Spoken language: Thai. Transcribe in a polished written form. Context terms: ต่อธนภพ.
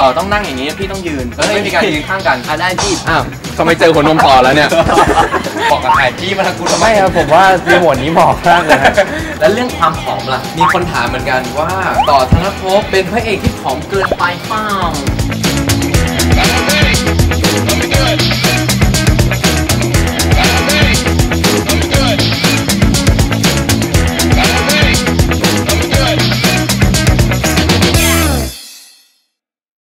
ต่อต้องนั่งอย่างนี้พี่ต้องยืนแล้วไม่มีการยืนข้างกันได้พี่อ้าวทำไมเจอหัวนมต่อแล้วเนี่ยบอกกับใครพี่มาทางกูทำไมครับผมว่ารีโมทนี้เหมาะมากเลยแล้วเรื่องความผอมล่ะมีคนถามเหมือนกันว่าต่อธนภพเป็นพระเอกที่ผอมเกินไปเปล่า